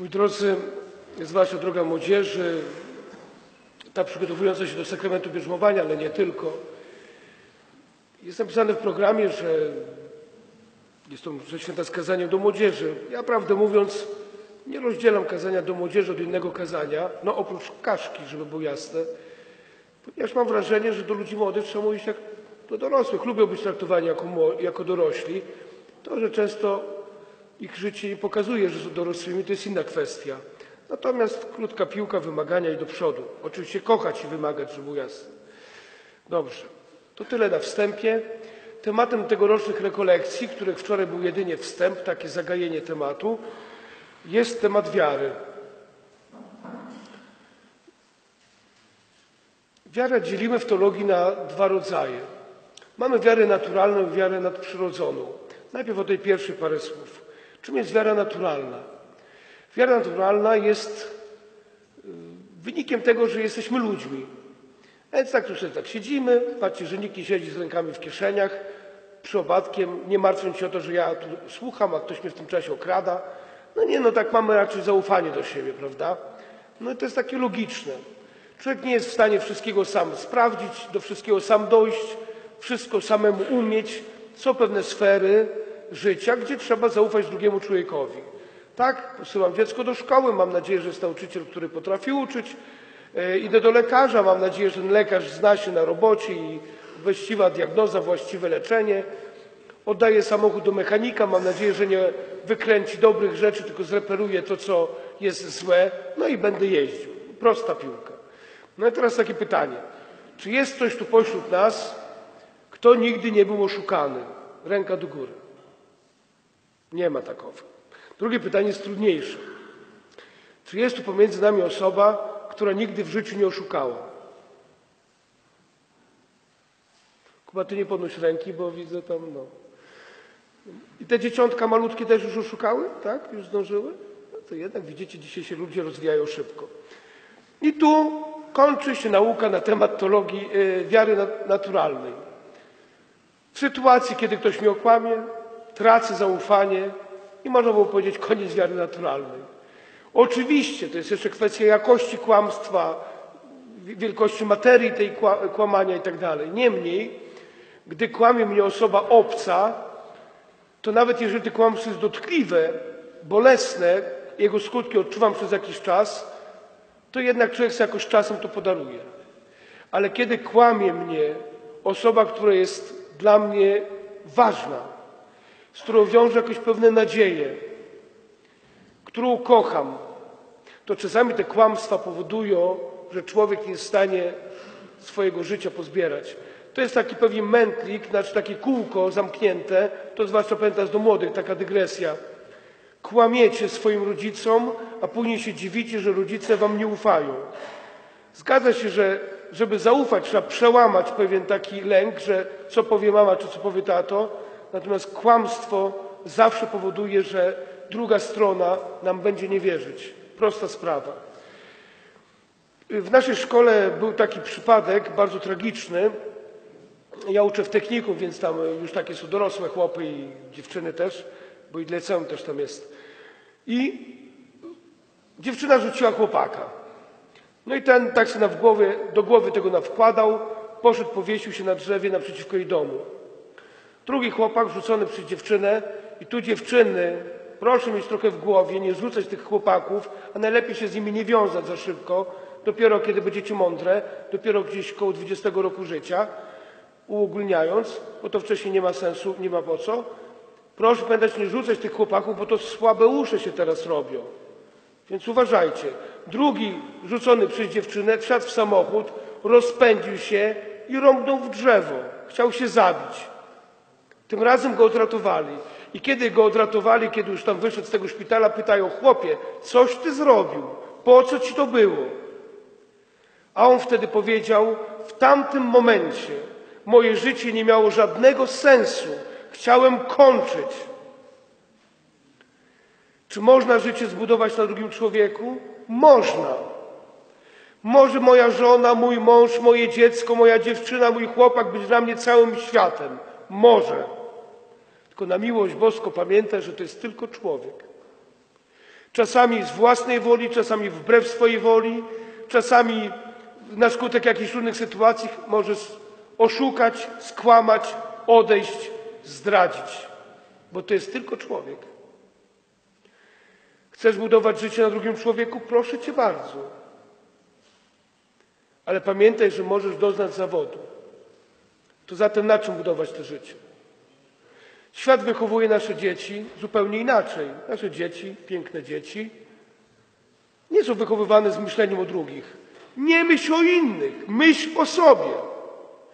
Moi drodzy, zwłaszcza droga młodzieży, ta przygotowująca się do sakramentu bierzmowania, ale nie tylko. Jest napisane w programie, że jest to święta z kazaniem do młodzieży. Ja, prawdę mówiąc, nie rozdzielam kazania do młodzieży od innego kazania, no oprócz kaszki, żeby było jasne, ponieważ mam wrażenie, że do ludzi młodych trzeba mówić jak do dorosłych. Lubią być traktowani jako dorośli. To, że często ich życie im pokazuje, że są dorosłymi, to jest inna kwestia. Natomiast krótka piłka, wymagania i do przodu. Oczywiście kochać i wymagać, żeby było jasne. Dobrze. To tyle na wstępie. Tematem tegorocznych rekolekcji, których wczoraj był jedynie wstęp, takie zagajenie tematu, jest temat wiary. Wiarę dzielimy w teologii na dwa rodzaje. Mamy wiarę naturalną i wiarę nadprzyrodzoną. Najpierw o tej pierwszej parę słów. Czym jest wiara naturalna? Wiara naturalna jest wynikiem tego, że jesteśmy ludźmi. Więc tak siedzimy, patrzcie, że nikt nie siedzi z rękami w kieszeniach, przypadkiem, nie martwiąc się o to, że ja tu słucham, a ktoś mnie w tym czasie okrada. No nie, no tak mamy raczej zaufanie do siebie, prawda? No i to jest takie logiczne. Człowiek nie jest w stanie wszystkiego sam sprawdzić, do wszystkiego sam dojść, wszystko samemu umieć. Są pewne sfery życia, gdzie trzeba zaufać drugiemu człowiekowi. Tak, posyłam dziecko do szkoły, mam nadzieję, że jest nauczyciel, który potrafi uczyć. Idę do lekarza, mam nadzieję, że ten lekarz zna się na robocie i właściwa diagnoza, właściwe leczenie. Oddaję samochód do mechanika, mam nadzieję, że nie wykręci dobrych rzeczy, tylko zreperuje to, co jest złe, no i będę jeździł. Prosta piłka. No i teraz takie pytanie. Czy jest ktoś tu pośród nas, kto nigdy nie był oszukany? Ręka do góry. Nie ma takowych. Drugie pytanie jest trudniejsze. Czy jest tu pomiędzy nami osoba, która nigdy w życiu nie oszukała? Kuba, ty nie podnoś ręki, bo widzę tam, no. I te dzieciątka malutkie też już oszukały? Tak? Już zdążyły? No to jednak widzicie, dzisiaj się ludzie rozwijają szybko. I tu kończy się nauka na temat teologii wiary naturalnej. W sytuacji, kiedy ktoś mnie okłamie, tracę zaufanie i można było powiedzieć koniec wiary naturalnej. Oczywiście, to jest jeszcze kwestia jakości kłamstwa, wielkości materii tej kłamania i tak dalej. Niemniej, gdy kłamie mnie osoba obca, to nawet jeżeli to kłamstwo jest dotkliwe, bolesne, jego skutki odczuwam przez jakiś czas, to jednak człowiek sobie jakoś czasem to podaruje. Ale kiedy kłamie mnie osoba, która jest dla mnie ważna, z którą wiąże jakieś pewne nadzieje, którą kocham, to czasami te kłamstwa powodują, że człowiek nie jest w stanie swojego życia pozbierać. To jest taki pewien mętlik, znaczy takie kółko zamknięte, to zwłaszcza pamiętam do młodych, taka dygresja. Kłamiecie swoim rodzicom, a później się dziwicie, że rodzice wam nie ufają. Zgadza się, że żeby zaufać, trzeba przełamać pewien taki lęk, że co powie mama, czy co powie tato. Natomiast kłamstwo zawsze powoduje, że druga strona nam będzie nie wierzyć. Prosta sprawa. W naszej szkole był taki przypadek bardzo tragiczny. Ja uczę w technikum, więc tam już takie są dorosłe chłopy i dziewczyny też, bo i liceum też tam jest. I dziewczyna rzuciła chłopaka. No i ten tak się do głowy tego nawkładał, poszedł, powiesił się na drzewie naprzeciwko jej domu. Drugi chłopak rzucony przez dziewczynę i tu dziewczyny, proszę mieć trochę w głowie, nie rzucać tych chłopaków, a najlepiej się z nimi nie wiązać za szybko, dopiero kiedy będziecie mądre, dopiero gdzieś koło 20 roku życia, uogólniając, bo to wcześniej nie ma sensu, nie ma po co. Proszę pamiętać, nie rzucać tych chłopaków, bo to słabe uszy się teraz robią. Więc uważajcie. Drugi rzucony przez dziewczynę wsiadł w samochód, rozpędził się i rąbnął w drzewo. Chciał się zabić. Tym razem go odratowali. I kiedy go odratowali, kiedy już tam wyszedł z tego szpitala, pytają, chłopie, coś ty zrobił? Po co ci to było? A on wtedy powiedział, w tamtym momencie moje życie nie miało żadnego sensu. Chciałem kończyć. Czy można życie zbudować na drugim człowieku? Można. Może moja żona, mój mąż, moje dziecko, moja dziewczyna, mój chłopak być dla mnie całym światem. Może. Tylko na miłość boską pamiętaj, że to jest tylko człowiek. Czasami z własnej woli, czasami wbrew swojej woli, czasami na skutek jakichś różnych sytuacji możesz oszukać, skłamać, odejść, zdradzić. Bo to jest tylko człowiek. Chcesz budować życie na drugim człowieku? Proszę cię bardzo. Ale pamiętaj, że możesz doznać zawodu. To zatem na czym budować to życie? Świat wychowuje nasze dzieci zupełnie inaczej. Nasze dzieci, piękne dzieci, nie są wychowywane z myśleniem o drugich. Nie myśl o innych, myśl o sobie.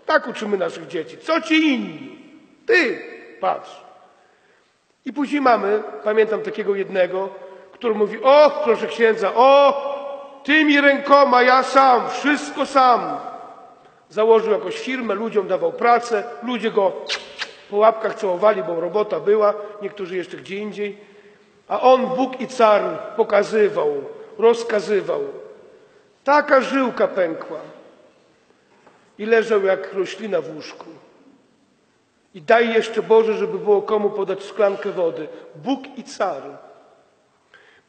Tak uczymy naszych dzieci. Co ci inni? Ty, patrz. I później mamy, pamiętam takiego jednego, który mówi: o, proszę księdza, o, tymi rękoma, ja sam, wszystko sam. Założył jakąś firmę, ludziom dawał pracę, ludzie go po łapkach całowali, bo robota była, niektórzy jeszcze gdzie indziej. A on, Bóg i Car, pokazywał, rozkazywał. Taka żyłka pękła. I leżał jak roślina w łóżku. I daj jeszcze, Boże, żeby było komu podać szklankę wody. Bóg i Car.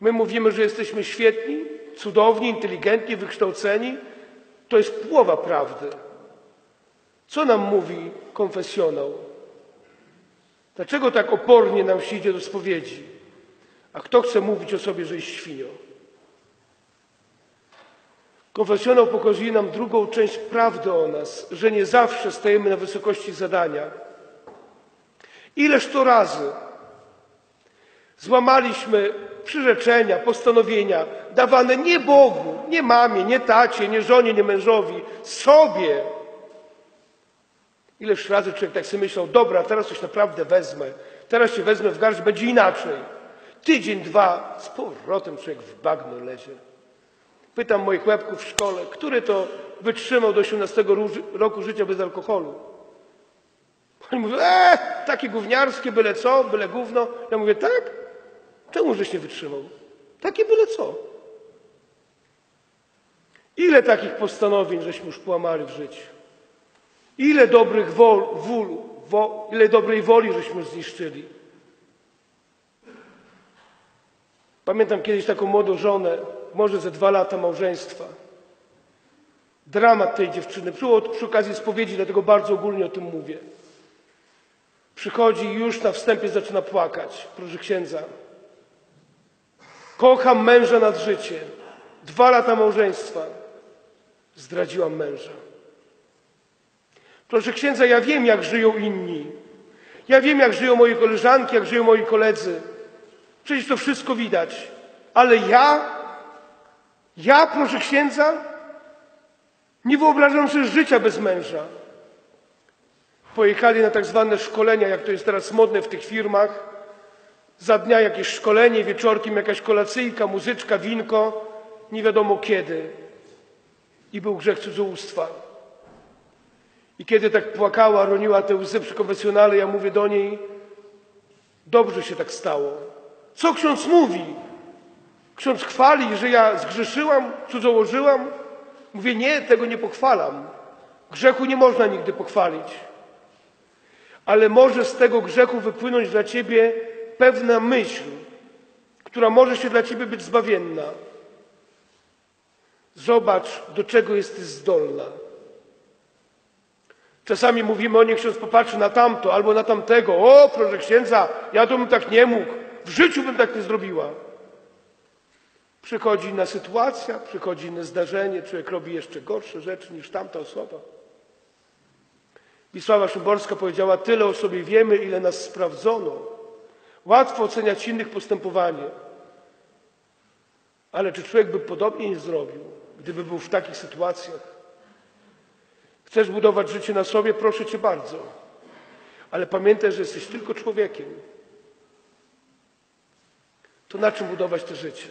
My mówimy, że jesteśmy świetni, cudowni, inteligentni, wykształceni. To jest połowa prawdy. Co nam mówi konfesjonał? Dlaczego tak opornie nam się idzie do spowiedzi? A kto chce mówić o sobie, że jest świnią? Konfesjonał pokazuje nam drugą część prawdy o nas, że nie zawsze stajemy na wysokości zadania. Ileż to razy złamaliśmy przyrzeczenia, postanowienia dawane nie Bogu, nie mamie, nie tacie, nie żonie, nie mężowi, sobie. Ileż razy człowiek tak sobie myślał: dobra, teraz coś naprawdę wezmę, teraz się wezmę w garść, będzie inaczej. Tydzień, dwa, z powrotem człowiek w bagno lezie. Pytam moich łebków w szkole, który to wytrzymał do 18 roku życia bez alkoholu. Oni mówią: takie gówniarskie, byle co, byle gówno. Ja mówię: tak? Czemu żeś nie wytrzymał? Takie byle co. Ile takich postanowień żeśmy już połamali w życiu? Ile dobrej woli żeśmy zniszczyli? Pamiętam kiedyś taką młodą żonę, może ze 2 lata małżeństwa. Dramat tej dziewczyny. Przy okazji spowiedzi, dlatego bardzo ogólnie o tym mówię. Przychodzi i już na wstępie zaczyna płakać. Proszę księdza, kocham męża nad życie. 2 lata małżeństwa. Zdradziłam męża. Proszę księdza, ja wiem, jak żyją inni. Ja wiem, jak żyją moje koleżanki, jak żyją moi koledzy. Przecież to wszystko widać. Ale ja, proszę księdza, nie wyobrażam sobie życia bez męża. Pojechali na tak zwane szkolenia, jak to jest teraz modne w tych firmach. Za dnia jakieś szkolenie, wieczorkiem jakaś kolacyjka, muzyczka, winko, nie wiadomo kiedy. I był grzech cudzołóstwa. I kiedy tak płakała, roniła te łzy przy konfesjonale, ja mówię do niej: dobrze się tak stało. Co ksiądz mówi? Ksiądz chwali, że ja zgrzeszyłam, cudzołożyłam? Mówię: nie, tego nie pochwalam. Grzechu nie można nigdy pochwalić. Ale może z tego grzechu wypłynąć dla ciebie pewna myśl, która może się dla ciebie być zbawienna. Zobacz, do czego jesteś zdolna. Czasami mówimy: o, niech ksiądz popatrzy na tamto albo na tamtego. O, proszę księdza, ja to bym tak nie mógł. W życiu bym tak nie zrobiła. Przychodzi inna sytuacja, przychodzi inne zdarzenie, człowiek robi jeszcze gorsze rzeczy niż tamta osoba. Wisława Szymborska powiedziała: tyle o sobie wiemy, ile nas sprawdzono. Łatwo oceniać innych postępowanie. Ale czy człowiek by podobnie nie zrobił, gdyby był w takich sytuacjach? Chcesz budować życie na sobie? Proszę cię bardzo. Ale pamiętaj, że jesteś tylko człowiekiem. To na czym budować to życie?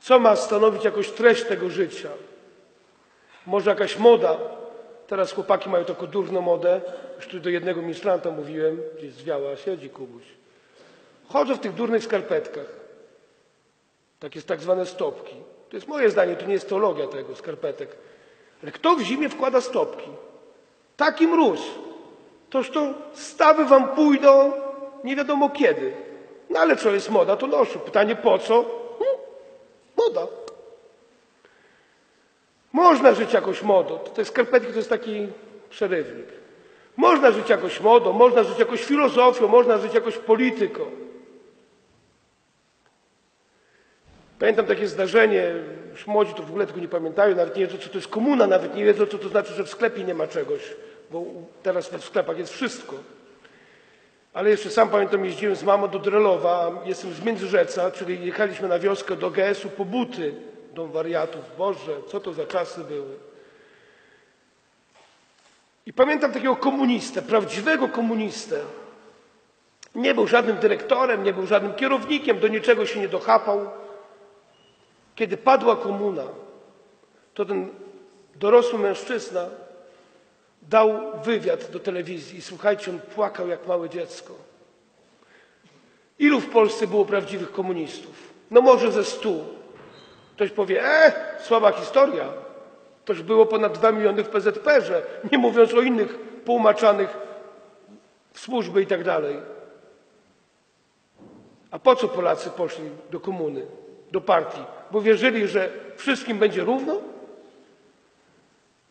Co ma stanowić jakąś treść tego życia? Może jakaś moda? Teraz chłopaki mają taką durną modę. Już tu do jednego ministranta mówiłem, gdzieś zwiała, siedzi Kubuś. Chodzę w tych durnych skarpetkach. Takie tak zwane stopki. To jest moje zdanie, to nie jest teologia tego, skarpetek. Ale kto w zimie wkłada stopki? Taki mróz. Toż to stawy wam pójdą nie wiadomo kiedy. No No ale co jest moda, to noszę. Pytanie po co? Moda. Można żyć jakoś modą. Te skarpetki to jest taki przerywnik. Można żyć jakoś modą, można żyć jakoś filozofią, można żyć jakoś polityką. Pamiętam takie zdarzenie, już młodzi to w ogóle tego nie pamiętają, nawet nie wiedzą, co to jest komuna, nawet nie wiedzą, co to znaczy, że w sklepie nie ma czegoś, bo teraz w sklepach jest wszystko. Ale jeszcze sam pamiętam, jeździłem z mamą do Drelowa, jestem z Międzyrzeca, czyli jechaliśmy na wioskę do GS-u po buty, dom wariatów. Boże, co to za czasy były. I pamiętam takiego komunistę, prawdziwego komunistę. Nie był żadnym dyrektorem, nie był żadnym kierownikiem, do niczego się nie dochapał. Kiedy padła komuna, to ten dorosły mężczyzna dał wywiad do telewizji i słuchajcie, on płakał jak małe dziecko. Ilu w Polsce było prawdziwych komunistów? No może ze 100. Ktoś powie, słaba historia. Toż było ponad 2 miliony w PZPR-ze, nie mówiąc o innych poumaczanych w służby i tak dalej. A po co Polacy poszli do komuny, do partii? Bo wierzyli, że wszystkim będzie równo?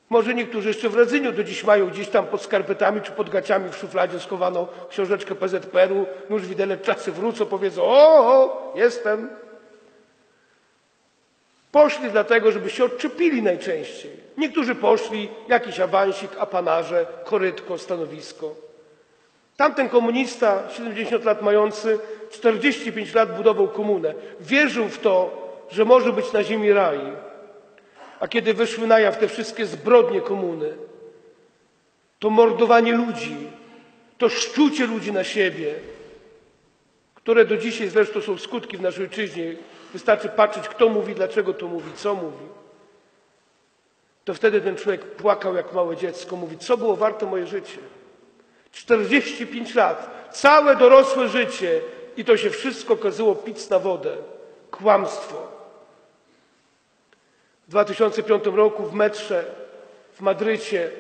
Może niektórzy jeszcze w Radzyniu do dziś mają gdzieś tam pod skarpetami czy pod gaciami w szufladzie schowaną książeczkę PZPR-u, nóż, widelec, czasy wrócą, powiedzą, o, jestem. Poszli dlatego, żeby się odczepili najczęściej. Niektórzy poszli, jakiś awansik, apanarze, korytko, stanowisko. Tamten komunista, 70 lat mający, 45 lat budował komunę. Wierzył w to, że może być na ziemi raj. A kiedy wyszły na jaw te wszystkie zbrodnie komuny, to mordowanie ludzi, to szczucie ludzi na siebie, które do dzisiaj zresztą są skutki w naszej ojczyźnie. Wystarczy patrzeć, kto mówi, dlaczego to mówi, co mówi. To wtedy ten człowiek płakał jak małe dziecko. Mówi, co było warte moje życie? 45 lat, całe dorosłe życie i to się wszystko okazało pic na wodę. Kłamstwo. W 2005 roku w metrze w Madrycie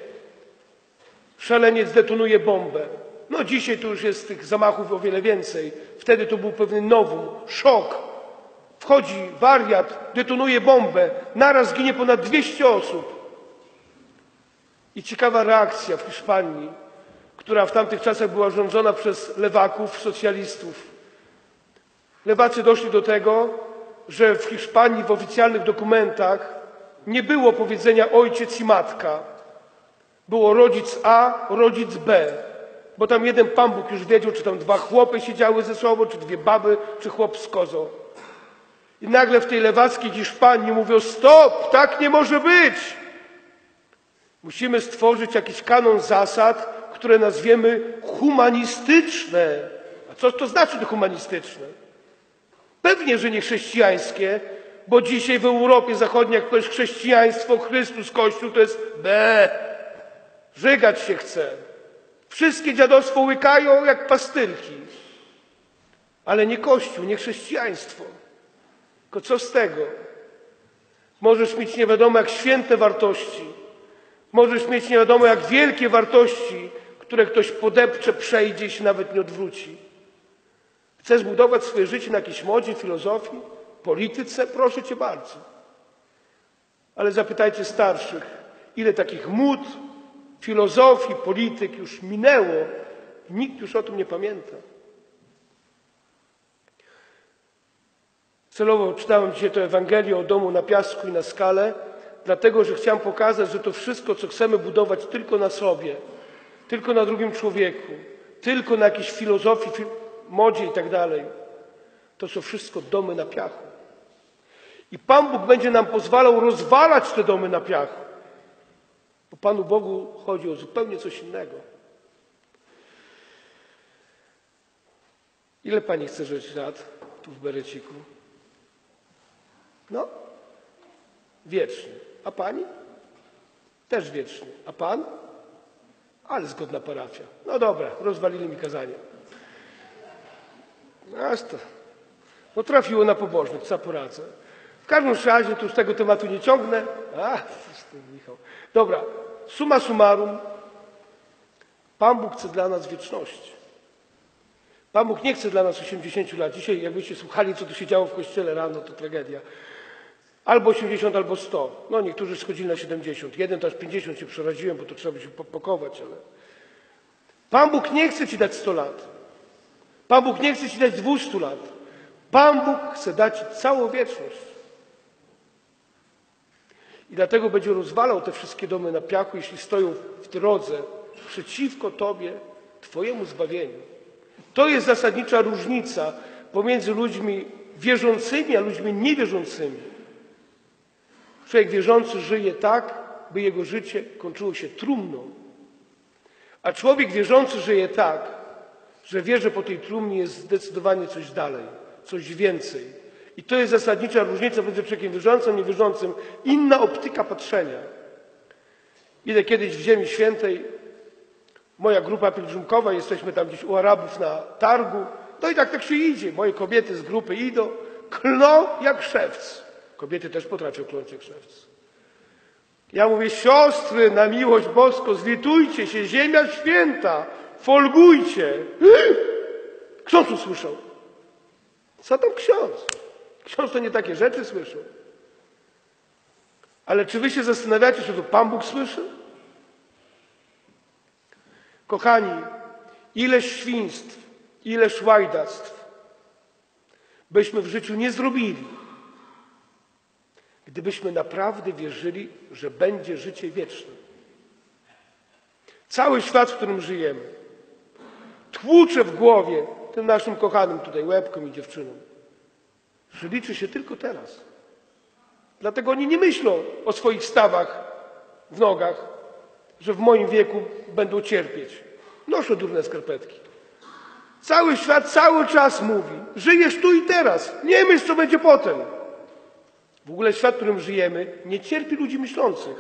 szaleniec detonuje bombę. No dzisiaj to już jest tych zamachów o wiele więcej. Wtedy to był pewien nowum, szok. Wchodzi wariat, detonuje bombę. Naraz ginie ponad 200 osób. I ciekawa reakcja w Hiszpanii, która w tamtych czasach była rządzona przez lewaków, socjalistów. Lewacy doszli do tego, że w Hiszpanii w oficjalnych dokumentach nie było powiedzenia ojciec i matka. Było rodzic A, rodzic B. Bo tam jeden Pan Bóg już wiedział, czy tam 2 chłopy siedziały ze sobą, czy 2 baby, czy chłop z kozą. I nagle w tej lewackiej Hiszpanii mówią, stop, tak nie może być. Musimy stworzyć jakiś kanon zasad, które nazwiemy humanistyczne. A co to znaczy humanistyczne? Pewnie, że nie chrześcijańskie, bo dzisiaj w Europie Zachodniej, jak to jest chrześcijaństwo, Chrystus, Kościół, to jest B. Żygać się chce. Wszystkie dziadostwo łykają jak pastylki. Ale nie Kościół, nie chrześcijaństwo. Tylko co z tego? Możesz mieć nie wiadomo jak święte wartości. Możesz mieć nie wiadomo jak wielkie wartości, które ktoś podepcze, przejdzie i się nawet nie odwróci. Chcesz budować swoje życie na jakiejś modzie, filozofii, polityce? Proszę Cię bardzo. Ale zapytajcie starszych, ile takich mód, filozofii, polityk już minęło i nikt już o tym nie pamięta. Celowo czytałem dzisiaj tę Ewangelię o domu na piasku i na skale, dlatego, że chciałem pokazać, że to wszystko, co chcemy budować tylko na sobie, tylko na drugim człowieku, tylko na jakiejś filozofii, modzie i tak dalej. To są wszystko domy na piachu. I Pan Bóg będzie nam pozwalał rozwalać te domy na piachu. Bo Panu Bogu chodzi o zupełnie coś innego. Ile Pani chce żyć lat tu w Bereciku? No, wiecznie. A Pani? Też wiecznie. A Pan? Ale zgodna parafia. No dobra, rozwalili mi kazanie. No trafiło na pobożnych, co poradzę. W każdym razie, tu z tego tematu nie ciągnę. Michał. Dobra, summa summarum. Pan Bóg chce dla nas wieczności. Pan Bóg nie chce dla nas 80 lat. Dzisiaj jakbyście słuchali, co tu się działo w kościele rano, to tragedia. Albo 80, albo 100. No niektórzy schodzili na 70. Jeden to aż 50 się przeraziłem, bo to trzeba by się pokować, ale... Pan Bóg nie chce ci dać 100 lat. Pan Bóg nie chce ci dać 200 lat. Pan Bóg chce dać ci całą wieczność. I dlatego będzie rozwalał te wszystkie domy na piachu, jeśli stoją w drodze przeciwko Tobie, Twojemu zbawieniu. To jest zasadnicza różnica pomiędzy ludźmi wierzącymi, a ludźmi niewierzącymi. Człowiek wierzący żyje tak, by jego życie kończyło się trumną. A człowiek wierzący żyje tak, że wie, że po tej trumnie jest zdecydowanie coś dalej, coś więcej. I to jest zasadnicza różnica między człowiekiem wierzącym i niewierzącym. Inna optyka patrzenia. Idę kiedyś w Ziemi Świętej, moja grupa pielgrzymkowa, jesteśmy tam gdzieś u Arabów na targu. No i tak się idzie. Moje kobiety z grupy idą, klną jak szewc. Kobiety też potrafią kląć jak szewc. Ja mówię, siostry, na miłość boską, zlitujcie się, Ziemia Święta, folgujcie. Ksiądz usłyszał. Co tam ksiądz? Ksiądz to nie takie rzeczy słyszał. Ale czy wy się zastanawiacie, czy to Pan Bóg słyszy? Kochani, ile świństw, ile łajdactw byśmy w życiu nie zrobili, gdybyśmy naprawdę wierzyli, że będzie życie wieczne. Cały świat, w którym żyjemy, tłucze w głowie tym naszym kochanym tutaj łebkom i dziewczynom, że liczy się tylko teraz. Dlatego oni nie myślą o swoich stawach w nogach, że w moim wieku będą cierpieć. Noszę durne skarpetki. Cały świat cały czas mówi, żyjesz tu i teraz, nie myśl, co będzie potem. W ogóle świat, w którym żyjemy, nie cierpi ludzi myślących.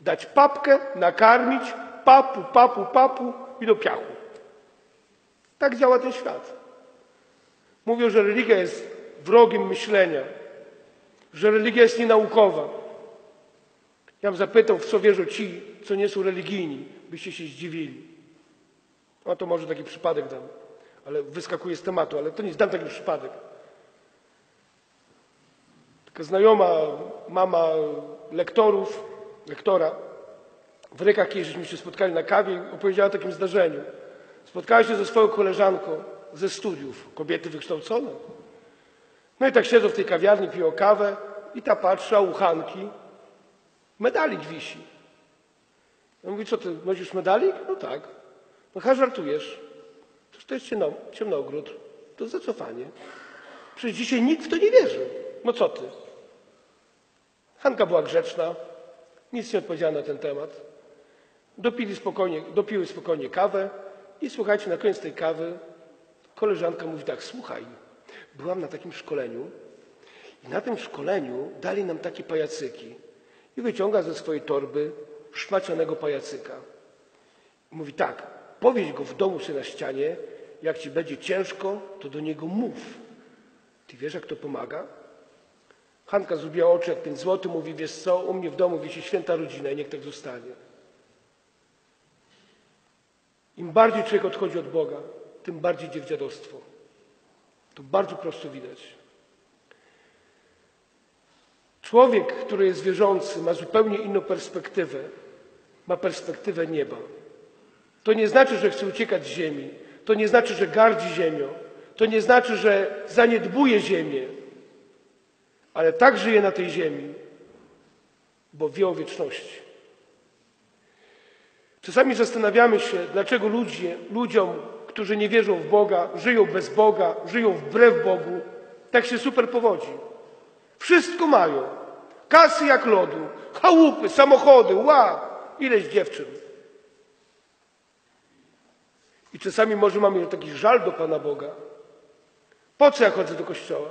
Dać papkę, nakarmić, papu i do piachu. Tak działa ten świat. Mówią, że religia jest wrogiem myślenia, że religia jest nienaukowa. Ja bym zapytał, w co wierzą ci, co nie są religijni, byście się zdziwili. No to może taki przypadek dam, ale wyskakuje z tematu, ale to nic, dam taki przypadek. Taka znajoma mama lektora, w Rykach, kiedy żeśmy się spotkali na kawie, opowiedziała o takim zdarzeniu. Spotkała się ze swoją koleżanką ze studiów, kobiety wykształcone. No i tak siedzą w tej kawiarni, piją kawę i ta patrzy, a u Hanki medalik wisi. Ja mówię, co ty, nosisz medalik? No tak. No chyba żartujesz. To jest ciemnogród. To zacofanie. Przecież dzisiaj nikt w to nie wierzy. No co ty? Hanka była grzeczna. Nic nie odpowiedziała na ten temat. Dopiły spokojnie kawę i słuchajcie, na koniec tej kawy koleżanka mówi tak, słuchaj, byłam na takim szkoleniu i na tym szkoleniu dali nam takie pajacyki. I wyciąga ze swojej torby szmacianego pajacyka. I mówi tak, powieś go w domu sobie na ścianie, jak ci będzie ciężko, to do niego mów. Ty wiesz, jak to pomaga? Hanka zrobiła oczy jak 5 zł, mówi, wiesz co, u mnie w domu wisi święta rodzina i niech tak zostanie. Im bardziej człowiek odchodzi od Boga, tym bardziej idzie w dziadostwo. To bardzo prosto widać. Człowiek, który jest wierzący, ma zupełnie inną perspektywę. Ma perspektywę nieba. To nie znaczy, że chce uciekać z ziemi. To nie znaczy, że gardzi ziemią. To nie znaczy, że zaniedbuje ziemię. Ale tak żyje na tej ziemi, bo wie o wieczności. Czasami zastanawiamy się, dlaczego ludziom, którzy nie wierzą w Boga, żyją bez Boga, żyją wbrew Bogu, tak się super powodzi. Wszystko mają. Kasy jak lodu, chałupy, samochody, ileś dziewczyn. I czasami może mamy taki żal do Pana Boga. Po co ja chodzę do kościoła?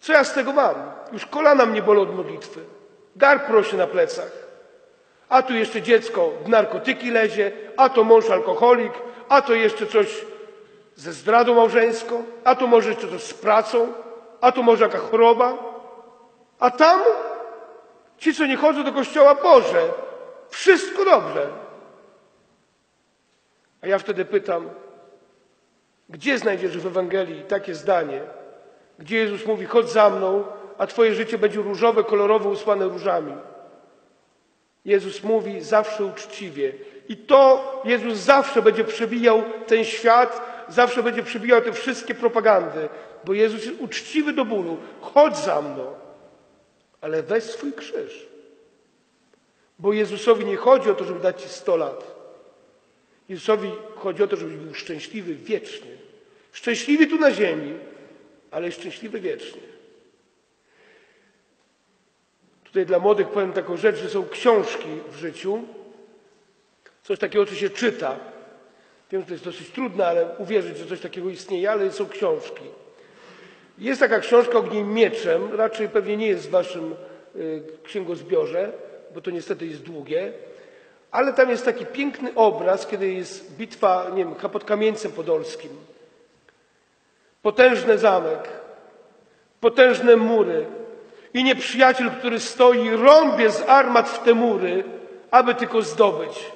Co ja z tego mam? Już kolana mnie bolą od modlitwy. Garb rośnie na plecach. A tu jeszcze dziecko w narkotyki lezie, a to mąż alkoholik, a to jeszcze coś ze zdradą małżeńską, a to może jeszcze coś z pracą, a to może jaka choroba. A tam ci, co nie chodzą do kościoła, Boże, wszystko dobrze. A ja wtedy pytam, gdzie znajdziesz w Ewangelii takie zdanie, gdzie Jezus mówi, chodź za mną, a twoje życie będzie różowe, kolorowe, usłane różami. Jezus mówi zawsze uczciwie. I to Jezus zawsze będzie przebijał ten świat, zawsze będzie przebijał te wszystkie propagandy, bo Jezus jest uczciwy do bólu. Chodź za mną, ale weź swój krzyż. Bo Jezusowi nie chodzi o to, żeby dać ci 100 lat. Jezusowi chodzi o to, żebyś był szczęśliwy wiecznie. Szczęśliwy tu na ziemi, ale szczęśliwy wiecznie. Tutaj dla młodych powiem taką rzecz, że są książki w życiu. Coś takiego, co się czyta. Wiem, że to jest dosyć trudne, ale uwierzyć, że coś takiego istnieje, ale są książki. Jest taka książka Ognień Mieczem. Raczej pewnie nie jest w waszym księgozbiorze, bo to niestety jest długie. Ale tam jest taki piękny obraz, kiedy jest bitwa, nie wiem, pod Kamieńcem Podolskim. Potężny zamek, potężne mury i nieprzyjaciel, który stoi, rąbie z armat w te mury, aby tylko zdobyć.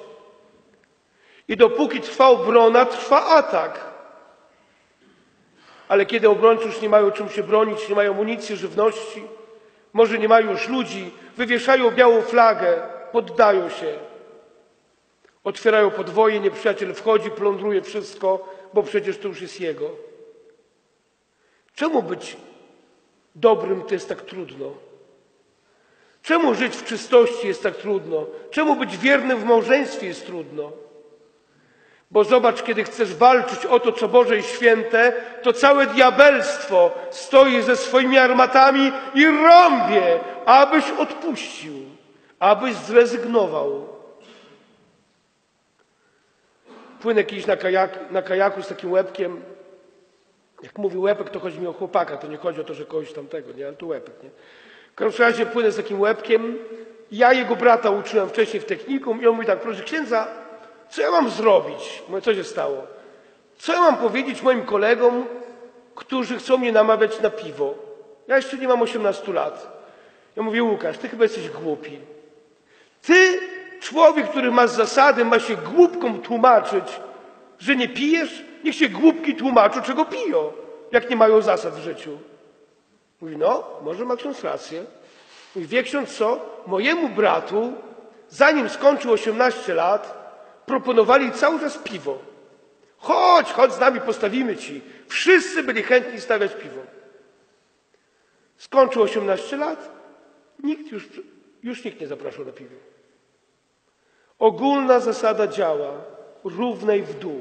I dopóki trwa obrona, trwa atak. Ale kiedy obrońcy już nie mają czym się bronić, nie mają amunicji, żywności, może nie mają już ludzi, wywieszają białą flagę, poddają się. Otwierają podwoje, nieprzyjaciel wchodzi, plądruje wszystko, bo przecież to już jest jego. Czemu być dobrym to jest tak trudno? Czemu żyć w czystości jest tak trudno? Czemu być wiernym w małżeństwie jest trudno? Bo zobacz, kiedy chcesz walczyć o to, co Boże i święte, to całe diabelstwo stoi ze swoimi armatami i rąbie, abyś odpuścił, abyś zrezygnował. Płynę kiedyś na kajaku z takim łebkiem. Jak mówię łebek, to chodzi mi o chłopaka. To nie chodzi o to, że kogoś tamtego, nie? Ale to łebek, nie? W każdym razie płynę z takim łebkiem. Ja jego brata uczyłem wcześniej w technikum i on mówi tak, proszę księdza, co ja mam zrobić? Mówię, co się stało? Co ja mam powiedzieć moim kolegom, którzy chcą mnie namawiać na piwo? Ja jeszcze nie mam 18 lat. Ja mówię, Łukasz, ty chyba jesteś głupi. Ty... Człowiek, który ma zasady, ma się głupkom tłumaczyć, że nie pijesz? Niech się głupki tłumaczą, czego piją, jak nie mają zasad w życiu. Mówi, no, może ma ksiądz rację. Mówi, wie ksiądz co? Mojemu bratu, zanim skończył 18 lat, proponowali cały czas piwo. Chodź z nami, postawimy ci. Wszyscy byli chętni stawiać piwo. Skończył 18 lat, nikt już nie zapraszał na piwo. Ogólna zasada działa, równej w dół.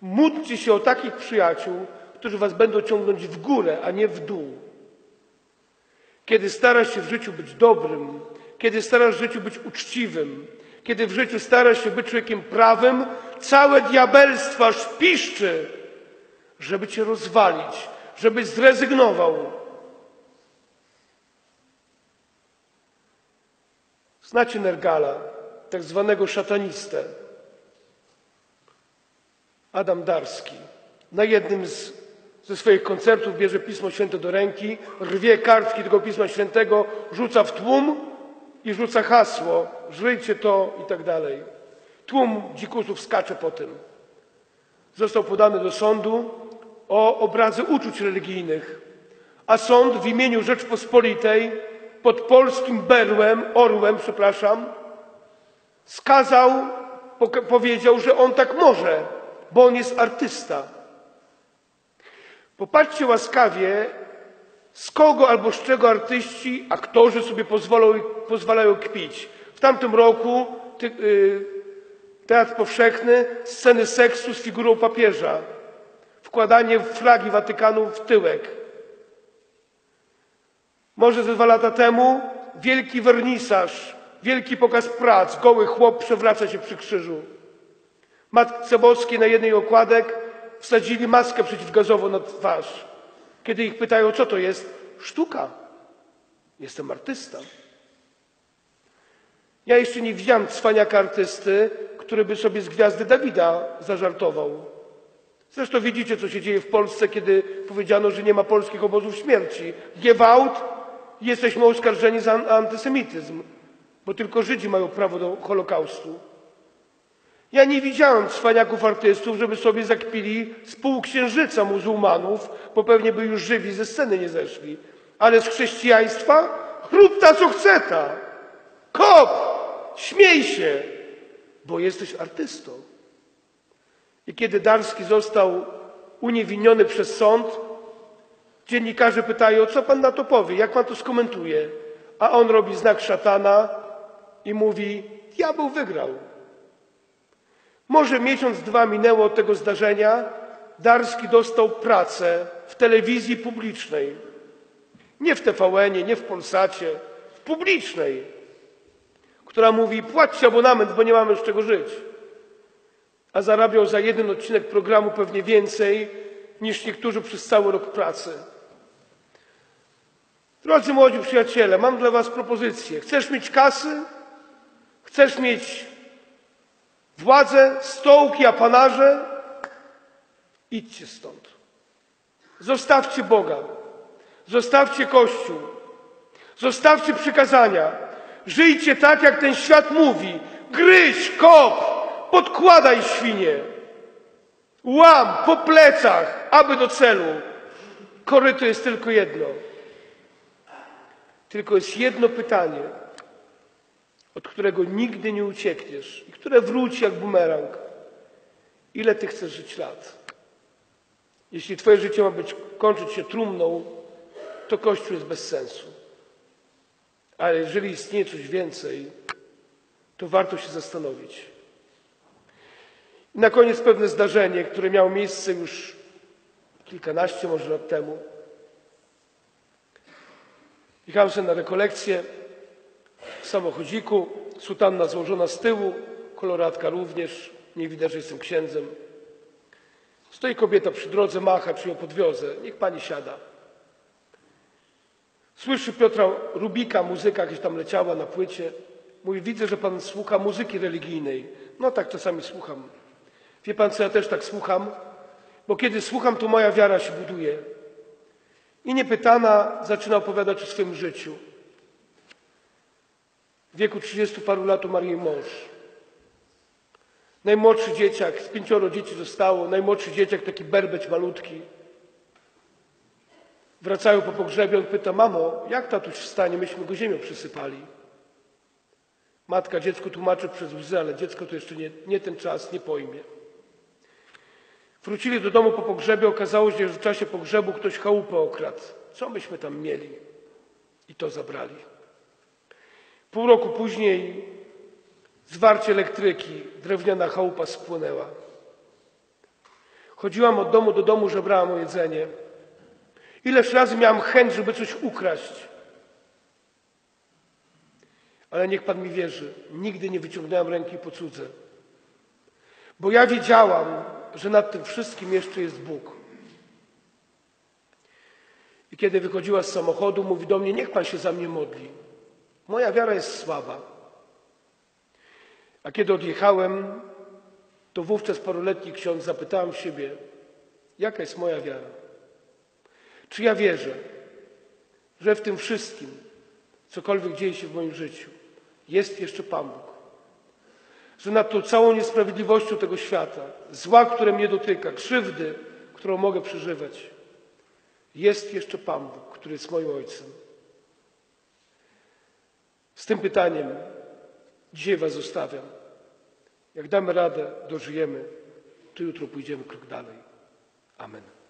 Módlcie się o takich przyjaciół, którzy was będą ciągnąć w górę, a nie w dół. Kiedy starasz się w życiu być dobrym, kiedy starasz się w życiu być uczciwym, kiedy w życiu starasz się być człowiekiem prawym, całe diabelstwo aż piszczy, żeby cię rozwalić, żebyś zrezygnował. Znacie Nergala, tak zwanego szatanistę. Adam Darski na jednym ze swoich koncertów bierze Pismo Święte do ręki, rwie kartki tego Pisma Świętego, rzuca w tłum i rzuca hasło, żryjcie to i tak dalej. Tłum dzikusów skacze po tym. Został podany do sądu o obrazy uczuć religijnych, a sąd w imieniu Rzeczpospolitej pod polskim orłem, skazał, powiedział, że on tak może, bo on jest artysta. Popatrzcie łaskawie, z kogo albo z czego artyści, aktorzy sobie pozwalają kpić. W tamtym roku Teatr Powszechny, sceny seksu z figurą papieża, wkładanie flagi Watykanu w tyłek. Może ze 2 lata temu wielki wernisaż, wielki pokaz prac, goły chłop przewraca się przy krzyżu. Matce Boskiej na jednej okładek wsadzili maskę przeciwgazową na twarz. Kiedy ich pytają, co to jest? Sztuka. Jestem artysta. Ja jeszcze nie widziałem cwaniaka artysty, który by sobie z Gwiazdy Dawida zażartował. Zresztą widzicie, co się dzieje w Polsce, kiedy powiedziano, że nie ma polskich obozów śmierci. Gwałt, jesteśmy oskarżeni za antysemityzm. Bo tylko Żydzi mają prawo do Holokaustu. Ja nie widziałem cwaniaków artystów, żeby sobie zakpili z półksiężyca muzułmanów, bo pewnie by już żywi ze sceny nie zeszli. Ale z chrześcijaństwa chrób ta co chce ta. Kop! Śmiej się! Bo jesteś artystą. I kiedy Darski został uniewinniony przez sąd, dziennikarze pytają, co pan na to powie, jak pan to skomentuje? A on robi znak szatana i mówi, diabeł wygrał. Może miesiąc, dwa minęło od tego zdarzenia, Darski dostał pracę w telewizji publicznej. Nie w TVN-ie, nie w Polsacie, w publicznej, która mówi, płaćcie abonament, bo nie mamy z czego żyć. A zarabiał za jeden odcinek programu pewnie więcej niż niektórzy przez cały rok pracy. Drodzy młodzi przyjaciele, mam dla was propozycję. Chcesz mieć kasy? Chcesz mieć władzę, stołki, apanarze? Idźcie stąd. Zostawcie Boga. Zostawcie Kościół. Zostawcie przykazania. Żyjcie tak, jak ten świat mówi. Gryź, kop, podkładaj świnie. Łam po plecach, aby do celu. Koryto jest tylko jedno. Tylko jest jedno pytanie, od którego nigdy nie uciekniesz i które wróci jak bumerang. Ile ty chcesz żyć lat? Jeśli twoje życie ma kończyć się trumną, to Kościół jest bez sensu. Ale jeżeli istnieje coś więcej, to warto się zastanowić. I na koniec pewne zdarzenie, które miało miejsce już kilkanaście może lat temu. Jechałem sobie na rekolekcję w samochodziku, sutanna złożona z tyłu, koloratka również, nie widać, że jestem księdzem. Stoi kobieta przy drodze, macha, czy ją podwiozę, niech pani siada. Słyszy Piotra Rubika, muzyka jakaś tam leciała na płycie. Mówi, widzę, że pan słucha muzyki religijnej. No tak czasami słucham. Wie pan co, ja też tak słucham, bo kiedy słucham, to moja wiara się buduje. I niepytana zaczyna opowiadać o swoim życiu. W wieku 30 paru lat umarł jej mąż. Najmłodszy dzieciak, z 5 dzieci zostało, najmłodszy dzieciak, taki berbeć malutki. Wracają po pogrzebie, on pyta, mamo, jak tatuś wstanie, myśmy go ziemią przysypali. Matka dziecku tłumaczy przez łzy, ale dziecko to jeszcze nie ten czas, nie pojmie. Wrócili do domu po pogrzebie, okazało się, że w czasie pogrzebu ktoś chałupę okradł. Co myśmy tam mieli? I to zabrali. Pół roku później zwarcie elektryki, drewniana chałupa spłonęła. Chodziłam od domu do domu, żebrałam o jedzenie. Ileż razy miałam chęć, żeby coś ukraść. Ale niech pan mi wierzy, nigdy nie wyciągnęłam ręki po cudze. Bo ja wiedziałam, że nad tym wszystkim jeszcze jest Bóg. I kiedy wychodziła z samochodu, mówi do mnie, niech pan się za mnie modli. Moja wiara jest słaba. A kiedy odjechałem, to wówczas paroletni ksiądz zapytałem siebie, jaka jest moja wiara? Czy ja wierzę, że w tym wszystkim, cokolwiek dzieje się w moim życiu, jest jeszcze Pan Bóg? Że nad tą całą niesprawiedliwością tego świata, zła, które mnie dotyka, krzywdy, którą mogę przeżywać, jest jeszcze Pan Bóg, który jest moim Ojcem. Z tym pytaniem dzisiaj was zostawiam. Jak damy radę, dożyjemy, to jutro pójdziemy krok dalej. Amen.